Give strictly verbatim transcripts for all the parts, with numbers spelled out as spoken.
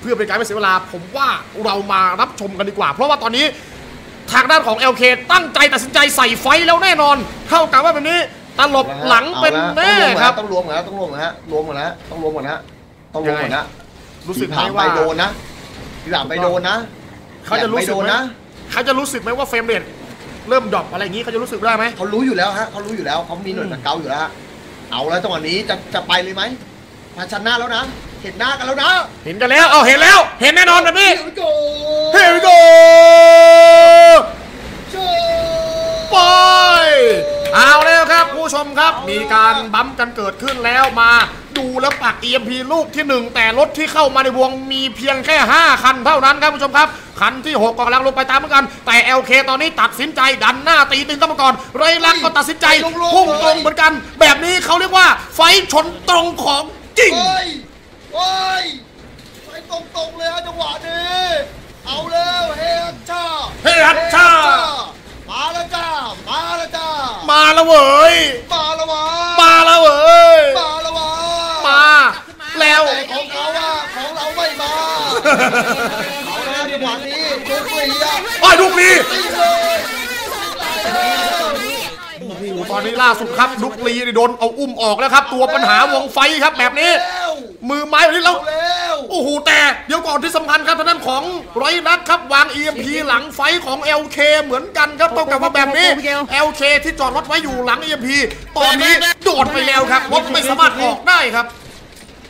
เพื่อเป็นการไม่เสียเวลาผมว่าเรามารับชมกันดีกว่าเพราะว่าตอนนี้ทางด้านของ แอล เค ตั้งใจตัดสินใจใส่ไฟแล้วแน่นอนเท่ากับว่าแบบนี้ตลบหลังเป็นแน่ครับต้องรวมแล้วต้องรวมแล้วรวมหมดแล้วต้องรวมหมดแล้วต้องรวมหมดแล้วรู้สึกไหมว่าโดนนะหลับไปโดนนะเขาจะรู้สึกนะเขาจะรู้สึกไหมว่าเฟรมเรทเริ่มดรอปอะไรอย่างนี้เขาจะรู้สึกได้ไหมเขารู้อยู่แล้วฮะเขารู้อยู่แล้วเขามีหน่วยตะเกาอยู่แล้วเอาแล้วจังหวะนี้จะจะไปเลยไหมมาชนะแล้วนะเห็นหน้ากันแล้วนะเห็นกันแล้วเอาเห็นแล้วเห็นแน่นอนแบบนี้เฮ้ยโก้ไปเอาแล้วครับผู้ชมครับมีการบั๊มกันเกิดขึ้นแล้วมาดูแล้วปัก อี เอ็ม พี ลูกที่หนึ่งแต่รถที่เข้ามาในวงมีเพียงแค่ห้าคันเท่านั้นครับผู้ชมครับคันที่หกกำลังลงไปตามเหมือนกันแต่ แอล เค ตอนนี้ตัดสินใจดันหน้าตีตึงตั้งมาก่อนไรลักก็ตัดสินใจพุ่งตรงเหมือนกันแบบนี้เขาเรียกว่าไฟชนตรงของจริงโอ้ยไฟตรงตรงเลยฮะจังหวะนี้เอาแล้วเฮียชาเฮียชามาแล้วจ้ามาแล้วจ้ามาแล้วเว้ยมาแล้ววะมาแล้วเว้ยมาแล้ววะมาแล้วของเขาว่าของเราไม่มาเอาแล้วจังหวะนี้ดูฟรีอ่ะโอ้ยดูฟรีตอนนี้ล่าสุดครับดุกลีโดนเอาอุ้มออกแล้วครับตัวปัญหาวงไฟครับแบบนี้มือไม้แบบนี้แล้วโอ้โหแต่เดี๋ยวก่อนที่สำคัญครับทางด้านของไรนักครับวาง อี เอ็ม พี หลังไฟของ แอล เค เหมือนกันครับต้องกับว่าแบบนี้ แอล เค ที่จอดรถไว้อยู่หลัง อี เอ็ม พี ตอนนี้โดดไปแล้วครับรถไม่สามารถออกได้ครับ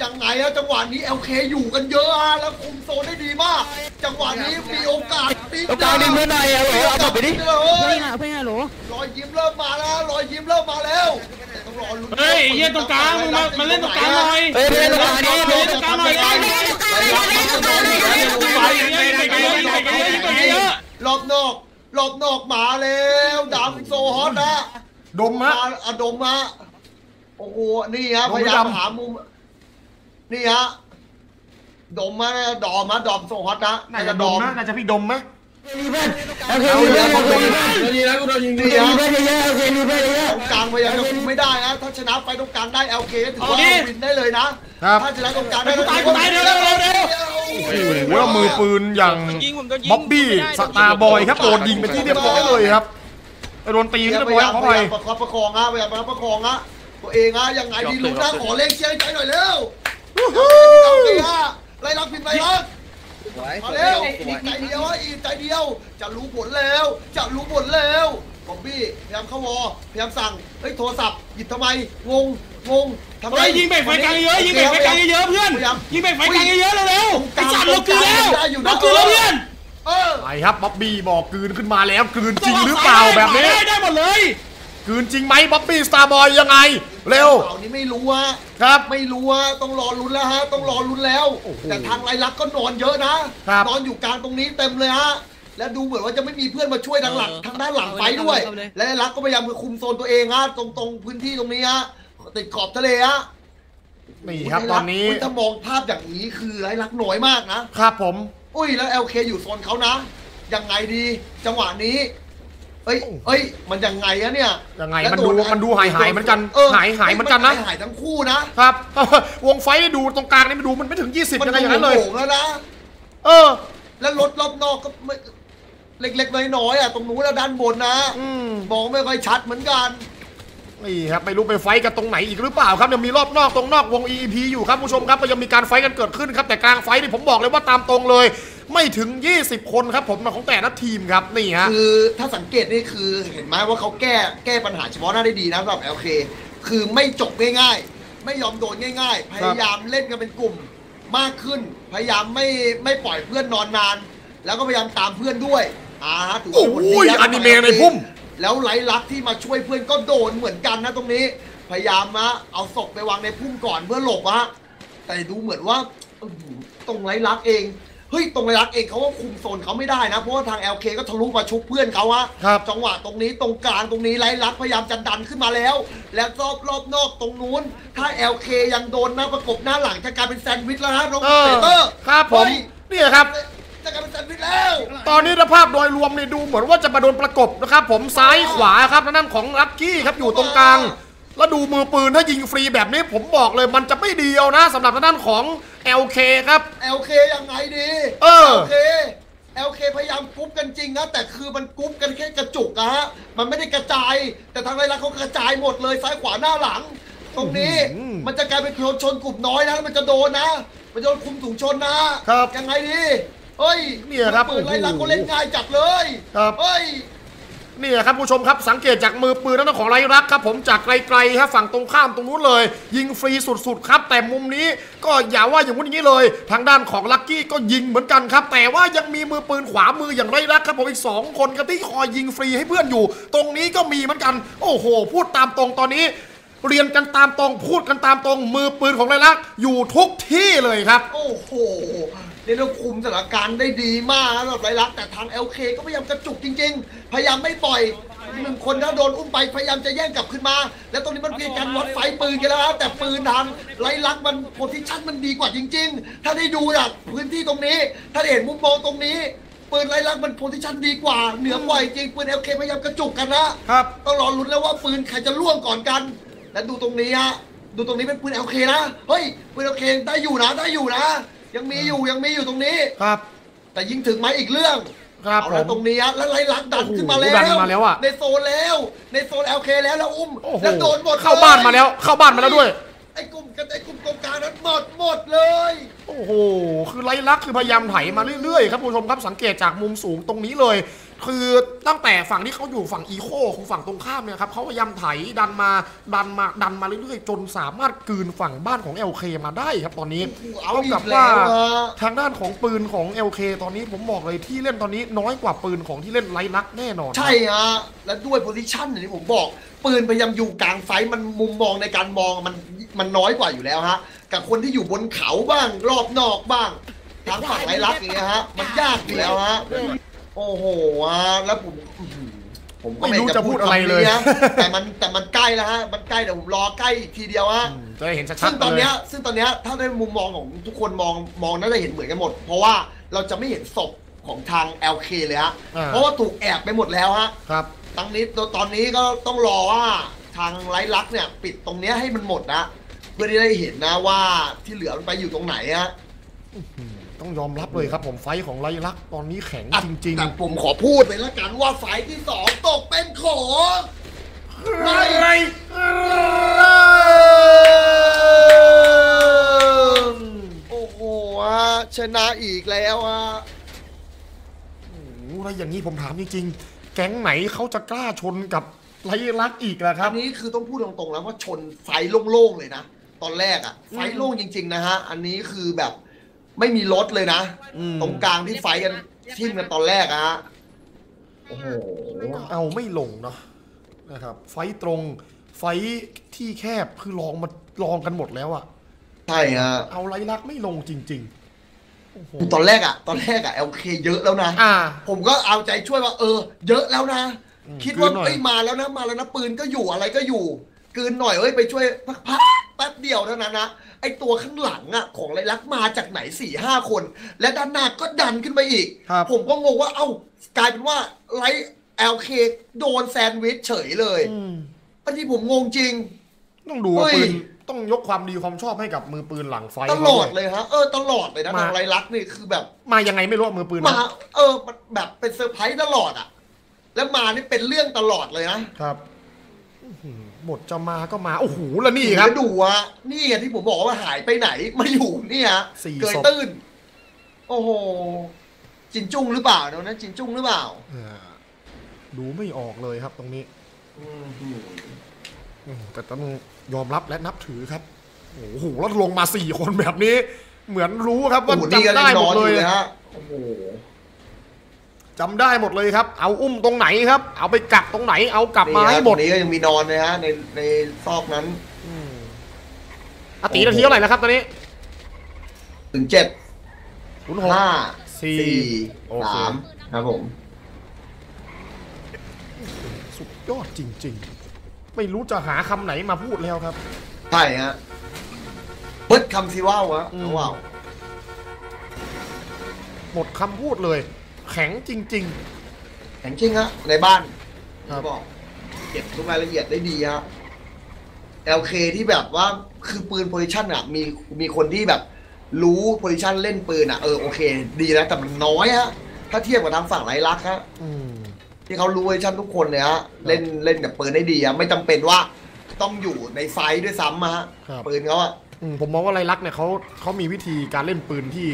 ยังไงแล้วจังหวะนี้ แอล เค อยู่กันเยอะแล้วคุมโซนได้ดีมากจังหวะนี้มีโอกาสตีดาวดึงเมื่อไหร่เอาหลบไปดิเพื่อนหาเพื่อนหาหลบรอยยิ้มเริ่มมาแล้วรอยยิ้มเริ่มมาแล้วเฮ้ยเยี่ยตรงกลางมามาเล่นตรงกลางหน่อยเฮ้ยเล่นตรงกลางดิเล่นตรงกลางหน่อยหลบนอกหลบนอกมาแล้วดำโซฮอตนะดมฮะดมฮะโอ้โหนี่ฮะพยายามหามุมนี่ฮะดมมาดอมมาดอมโซฮอตนะน่าจะดมนะน่าจะพี่ดมไหมนี่เพื่อนโอเคนี่เพื่อนโอเคนี่เพื่อนนี่นะกูโดนยิงนี่นะนี่เพื่อนเยอะโอเคนี่เพื่อนเยอะกลางไปยังคุมไม่ได้นะถ้าชนะไปตรงกลางได้โอเคถือว่าวินได้เลยนะถ้าชนะตรงกลางได้ตายตายเร็วเร็วเร็วโอ้ยมือปืนอย่างบ๊อบบี้สตาร์บอยครับโดนยิงไปที่เรียบร้อยเลยครับโดนตีกันไปแล้วเขาไปประคองประคองนะไปประคองประคองนะตัวเองนะยังไงดีลุ้นนะขอเลขเชียร์ใจหน่อยเร็วไล่ล็อกผิดไปล็อกมาแล้วอีกใจเดียวอีกใจเดียวจะรู้ผลแล้วจะรู้ผลแล้วบอมบี้พยายามเข้าวอพยายามสั่งเฮ้ยโทรศัพท์หยิบทำไมงงงงทำไมยิงเบรกไฟกลางเยอะยิงเบรกไฟกลางเยอะเพื่อนยิงเบรกไฟกลางเยอะเร็วๆไอ้จัดเราคืนแล้วเราคืนแล้วเพื่อนไอ้ครับบ๊อบบี้บอกคืนขึ้นมาแล้วคืนจริงหรือเปล่าแบบนี้ได้หมดเลยคืนจริงไหมบ๊อบบี้สตาร์บอยยังไงเร็วข่าวนี้ไม่รู้ว่าครับไม่รู้ว่าต้องรอลุ้นแล้วฮะต้องรอลุ้นแล้วแต่ทางไรลักก็นอนเยอะนะนอนอยู่กลางตรงนี้เต็มเลยฮะและดูเหมือนว่าจะไม่มีเพื่อนมาช่วยทางหลังทางด้านหลังไปด้วยและไรลักก็พยายามคุมโซนตัวเองฮะตรงตรงพื้นที่ตรงนี้ฮะติดขอบทะเลฮะนี่ครับตอนนี้ถ้ามองภาพอย่างนี้คือไรลักน้อยมากนะครับผมอุ้ยแล้ว แอล เค อยู่โซนเขานะยังไงดีจังหวะนี้เอ้ยเอ้ยมันยังไงอะเนี่ยยังไงมันดูมันดูหายหายเหมือนกันหายหายเหมือนกันนะหายทั้งคู่นะครับวงไฟดูตรงกลางนี่มันดูมันไม่ถึงยี่สิบอะไรอย่างนั้นเลยเออแล้วรถรอบนอกก็เล็กๆน้อยๆอะตรงนู้นแล้วด้านบนนะมองไม่ค่อยชัดเหมือนกันนี่ครับไม่รู้ไปไฟกันตรงไหนอีกหรือเปล่าครับยังมีรอบนอกตรงนอกวง อี พี อยู่ครับผู้ชมครับยังมีการไฟกันเกิดขึ้นครับแต่กลางไฟนี่ผมบอกเลยว่าตามตรงเลยไม่ถึงยี่สิบคนครับผมของแต่ละทีมครับนี่ฮะคือถ้าสังเกตนี่คือเห็นไหมว่าเขาแก้แก้ปัญหาเฉพาะหน้าได้ดีนะสำหรับ แอล เค คือไม่จบง่ายๆไม่ยอมโดนง่ายๆพยายามเล่นกันเป็นกลุ่มมากขึ้นพยายามไม่ไม่ปล่อยเพื่อนนอนนานแล้วก็พยายามตามเพื่อนด้วยอ่าถือว่าผลดีนะอนิเมะในพุ่มแล้วไร้ลักที่มาช่วยเพื่อนก็โดนเหมือนกันนะตรงนี้พยายามนะเอาศพไปวางในพุ่มก่อนเพื่อหลบนะแต่ดูเหมือนว่าตรงไร้ลักเองเฮ้ยตรงไร้ลักเองเขาก็คุมโซนเขาไม่ได้นะเพราะว่าทาง แอล เค ก็ทะลุมาชุบเพื่อนเขาอะจังหวะตรงนี้ตรงกลางตรงนี้ไร้ลักพยายามจะดันขึ้นมาแล้วแล้วรอบรอบนอกตรงนู้นถ้า แอล เค ยังโดนนะประกบหน้าหลังจะกลายเป็นแซนด์วิชแล้วนะโรเบิร์ตเตอร์ครับผมนี่ครับตอนนี้ภาพโดยรวมเนี่ยดูเหมือนว่าจะมาโดนประกบนะครับผมซ้ายขวาครับนั่นของลักกี้ครับอยู่ตรงกลาง แล้วดูมือปืนถ้ายิงฟรีแบบนี้ผมบอกเลยมันจะไม่เดียวนะสำหรับทางด้านของ แอล เค ครับ แอล เค ยังไงดีเออ แอล เค แอล เค พยายามกรุ๊ปกันจริงนะแต่คือมันกรุ๊ปกันแค่กระจุกอะฮะมันไม่ได้กระจายแต่ทางไรลักเขากระจายหมดเลยซ้ายขวาหน้าหลังตรงนี้มันจะกลายเป็นคนชนกลุ่มน้อยนะมันจะโดนนะมันจะโดนคุมถุงชนนะครับยังไงดีเฮ้ยเนี่ยครับปืนไรลักเขาเล่นง่ายจัดเลยครับเฮ้ยนี่ครับผู้ชมครับสังเกตจากมือปืนนั่นของไรลักครับผมจากไกลๆครับฝั่งตรงข้ามตรงนู้นเลยยิงฟรีสุดๆครับแต่มุมนี้ก็อย่าว่าอย่างนี้เลยทางด้านของลักกี้ก็ยิงเหมือนกันครับแต่ว่ายังมีมือปืนขวามืออย่างไรลักครับผมอีกสองคนครับที่คอยยิงฟรีให้เพื่อนอยู่ตรงนี้ก็มีเหมือนกันโอ้โหพูดตามตรงตอนนี้เรียนกันตามตรงพูดกันตามตรงมือปืนของไรลักอยู่ทุกที่เลยครับโอ้โหในเรื่องคุมสถานการณ์ได้ดีมากนะไรลักแต่ทาง แอล เค ก็พยายามกระจุกจริงๆพยายามไม่ปล่อยหนึ่งคนถ้าโดนอุ้มไปพยายามจะแย่งกลับขึ้นมาแล้วตรงนี้มันเป็นการวัดไฟปืนกันแล้วนะแต่ปืนทางไรลักมันโพซิชั่นมันดีกว่าจริงๆถ้าได้ดูจากพื้นที่ตรงนี้ถ้าเห็นมุมมองตรงนี้ปืนไรลักมันโพซิชั่นดีกว่าเหนือกว่าจริงปืน แอล เค พยายามกระจุกกันนะครับต้องรอลุ้นแล้วว่าปืนใครจะล่วงก่อนกันและดูตรงนี้ฮะดูตรงนี้เป็นปืน แอล เค นะเฮ้ยปืน แอล เค ได้อยู่นะได้อยู่นะยังมีอยู่ยังมีอยู่ตรงนี้ครับแต่ยิงถึงไหมอีกเรื่องครับแล้วตรงนี้แล้วไรลักดันขึ้นมาแล้วในโซนแล้วในโซน แอล เค แล้วแล้วอุ้มแล้วโดนหมดเข้าบ้านมาแล้วเข้าบ้านมาแล้วด้วยไอ้กลุ่มกันไอ้กลุ่มกองกลางนั้นหมดหมดเลยโอ้โหคือไรลักคือพยายามไถมาเรื่อยๆครับผู้ชมครับสังเกตจากมุมสูงตรงนี้เลยคือตั้งแต่ฝั่งที่เขาอยู่ฝั่งอีโคของฝั่งตรงข้ามเนี่ยครับเขาพยายามไถดันมาดันมาดันมาเรื่อยๆจนสามารถกลืนฝั่งบ้านของ แอล เค มาได้ครับตอนนี้เอากับว่าทางด้านของปืนของ แอล เค ตอนนี้ผมบอกเลยที่เล่นตอนนี้น้อยกว่าปืนของที่เล่นไรลักแน่นอนใช่ฮะและด้วยโพซิชั่นอย่างที่ผมบอกปืนพยายามอยู่กลางไฟมันมุมมองในการมองมันมันน้อยกว่าอยู่แล้วฮะกับคนที่อยู่บนเขาบ้างรอบนอกบ้างทางฝั่งไรลักอย่างเงี้ยฮะมันยากอยู่แล้วฮะโอ้โหแล้วผมผมก็ไม่รู้จะพูดอะไรเลยนะแต่มันแต่มันใกล้แล้วฮะมันใกล้แต่ผมรอใกล้อีกทีเดียวฮะจะเห็นชัดๆเลยซึ่งตอนนี้ซึ่งตอนนี้ถ้าในมุมมองของทุกคนมองมองน่าจะเห็นเหมือนกันหมดเพราะว่าเราจะไม่เห็นศพของทาง แอล เค เลยฮะเพราะว่าถูกแอบไปหมดแล้วฮะครับทั้งนี้ตอนนี้ก็ต้องรอว่าทางไรลักเนี่ยปิดตรงนี้ให้มันหมดนะเพื่อที่ได้เห็นนะว่าที่เหลือมันไปอยู่ตรงไหนฮะต้องยอมรับเลยครับผมไฟของไรลักตอนนี้แข็งจริงๆแต่ผมขอพูดไปละกันว่าไฟที่สองตกเป็นของไรโอ้โหชนะอีกแล้วอ่ะอะไรอย่างนี้ผมถามจริงๆแก๊งไหนเขาจะกล้าชนกับไรลักอีกล่ะครับอันนี้คือต้องพูดตรงๆแล้วว่าชนไฟโล่งๆเลยนะตอนแรกอ่ะไฟโล่งจริงๆนะฮะอันนี้คือแบบไม่มีรถเลยนะตรงกลางที่ไฟกันทิ่มกันตอนแรกอะฮะโอ้โหเอาไม่ลงเนาะนะครับไฟตรงไฟที่แคบคือลองมาลองกันหมดแล้วอะใช่ฮะเอาไรลักไม่ลงจริงๆตอนแรกอะตอนแรกอะโอเคเยอะแล้วนะผมก็เอาใจช่วยว่าเออเยอะแล้วนะคิดว่าไอ้มาแล้วนะมาแล้วนะปืนก็อยู่อะไรก็อยู่กลืนหน่อยเอ้ยไปช่วยพักๆแป๊บเดียวเท่านั้นนะไอตัวข้างหลังอ่ะของไรลักมาจากไหนสี่ห้าคนและด้านหน้าก็ดันขึ้นไปอีกผมก็งงว่าเอ้ากลายเป็นว่าไร แอล เค โดนแซนด์วิชเฉยเลยอันนี้ผมงงจริงต้องดูปืนต้องยกความดีความชอบให้กับมือปืนหลังไฟตลอดเลยฮะเออตลอดเลยนะไรลักนี่คือแบบมายังไงไม่รู้มือปืนมาเออแบบเป็นเซอร์ไพรส์ตลอดอ่ะแล้วมานี่เป็นเรื่องตลอดเลยนะครับหมดจะมาก็มาโอ้โหแล้วนี่ครับดูว่านี่ที่ผมบอกว่าหายไปไหนมาอยู่นี่ฮะเกยตื้นโอ้โหจินจุ้งหรือเปล่าเนาะนะจินจุ้งหรือเปล่าดูไม่ออกเลยครับตรงนี้แต่ต้องยอมรับและนับถือครับโอ้โหแล้วลงมาสี่คนแบบนี้เหมือนรู้ครับว่าจำได้หมดเลยฮะโอ้โหจำได้หมดเลยครับเอาอุ้มตรงไหนครับเอาไปกลับตรงไหนเอากลับมาให้หมดนี้ก็ยังมีนอนเลยฮะในในซอกนั้นอตีนาทีเท่าไหร่นะครับตอนนี้ถึงเจ็ดศูนย์หกห้าสี่สามครับผมสุดยอดจริงๆไม่รู้จะหาคำไหนมาพูดแล้วครับใช่ฮะเปิดคำสิว่าวะว้าวหมดคำพูดเลยแข็งจริงๆแข็งจริงฮะในบ้านบอกเก็บทุกรายละเอียดได้ดีฮะ แอล เค ที่แบบว่าคือปืนโพซิชันอ่ะมีมีคนที่แบบรู้โพซิชันเล่นปืนอ่ะเออโอเคดีแล้วแต่มันน้อยฮะถ้าเทียบกับทางฝั่งไรลักฮะที่เขารู้โพซิชันทุกคนเลยฮะเล่นเล่นแบบปืนได้ดีอ่ะไม่จำเป็นว่าต้องอยู่ในไฟด้วยซ้ำฮะปืนเขาอ่ะผมมองว่าไรลักเนี่ยเขาเขามีวิธีการเล่นปืนที่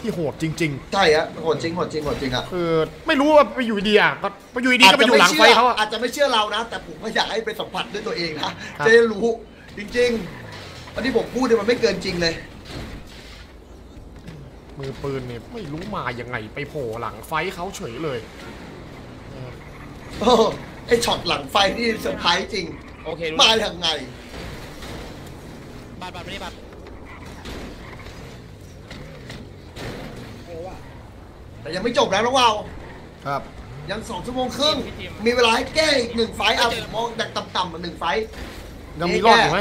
ที่โหดจริงๆใช่ฮะโหดจริงโหดจริงโหดจริงอ่ะคือไม่รู้ว่าไปอยู่ดีอ่ะก็ไปอยู่ดีก็ไปอยู่หลังไฟเขาอาจจะไม่เชื่อเรานะแต่ผมก็อยากให้ไปสัมผัสด้วยตัวเองนะจะได้รู้จริงๆวันที่ผมพูดเนี่ยมันไม่เกินจริงเลยมือปืนเนี่ยไม่รู้มาอย่างไงไปโผล่หลังไฟเขาเฉยเลยโอ้ไอช็อตหลังไฟนี่เซอร์ไพรส์จริงโอเคมาอย่างไงบาดบาดไม่ได้บาดแต่ยังไม่จบแล้วนะวาวครับยังสองชั่วโมงครึ่งมีเวลาให้แก้อีกหนึ่งไฟอ่ะมองดักต่ำๆมาหนึ่งไฟยังมีรอดอยู่ไหม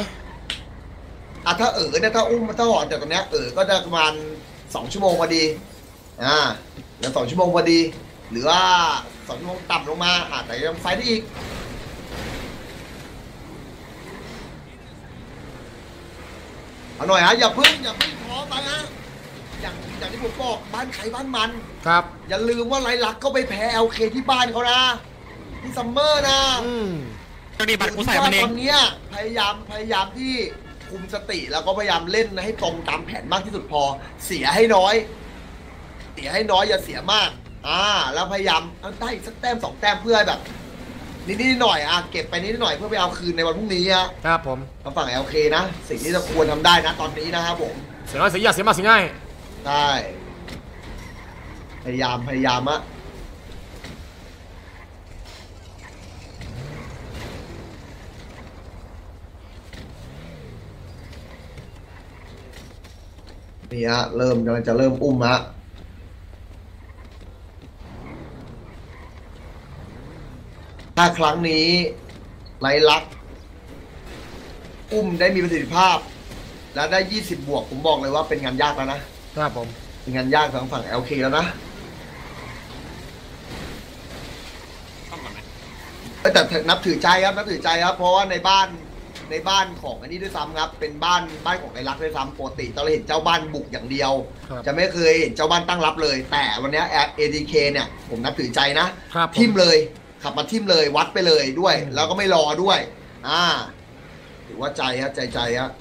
อ่ะถ้าเอ๋อเนี่ยถ้าอุ้มถ้าหอดจากตรงเนี้ยเอ๋อก็จะประมาณสองชั่วโมงพอดีอ่าแล้วสองชั่วโมงพอดีหรือว่าสองชั่วโมงต่ำลงมาอ่ะแต่ยังไฟได้อีกเอาหน่อยฮะอย่าเพิ่งอย่าเพิ่งท้อไปฮะอย่างอย่างที่ผมบอกบ้านใครบ้านมันครับอย่าลืมว่าไรลักก็ไปแพ้ แอล เค ที่บ้านเขานะที่ซัมเมอร์นะตอนนี้บัตรกู้ใส่มาเองตอนนี้พยายามพยายามที่คุมสติแล้วก็พยายามเล่นให้ตรงตามแผนมากที่สุดพอเสียให้น้อยเสียให้น้อยอย่าเสียมากอ่าแล้วพยายามได้สักแต้มสองแต้มเพื่อแบบนิดนิดหน่อยอ่ะเก็บไปนิดหน่อยเพื่อไปเอาคืนในวันพรุ่งนี้อ่ะครับผมทางฝั่ง แอล เค นะสิ่งที่จะควรทำได้นะตอนนี้นะครับผมเสียน้อยเสียยากเสียมากเสียง่ายได้พยายามพยายามอะนี่ฮะเริ่มกำลังจะเริ่มอุ้มฮะถ้าครั้งนี้ไรลักอุ้มได้มีประสิทธิภาพและได้ยี่สิบบวกผมบอกเลยว่าเป็นงานยากแล้วนะครับผมเป็นงานยากทางฝั่ง แอล เค แล้วนะแต่นับถือใจครับนับถือใจครับเพราะว่าในบ้านในบ้านของอันนี้ด้วยซ้ำครับเป็นบ้านบ้านของไรลักด้วยซ้ำปกติเราเห็นเจ้าบ้านบุกอย่างเดียวจะไม่เคยเห็นเจ้าบ้านตั้งรับเลยแต่วันนี้ เอ ดี เค เนี่ยผมนับถือใจนะทิมเลยขับมาทิมเลยวัดไปเลยด้วยแล้วก็ไม่รอด้วยอ่าถือว่าใจครับใจใจครับ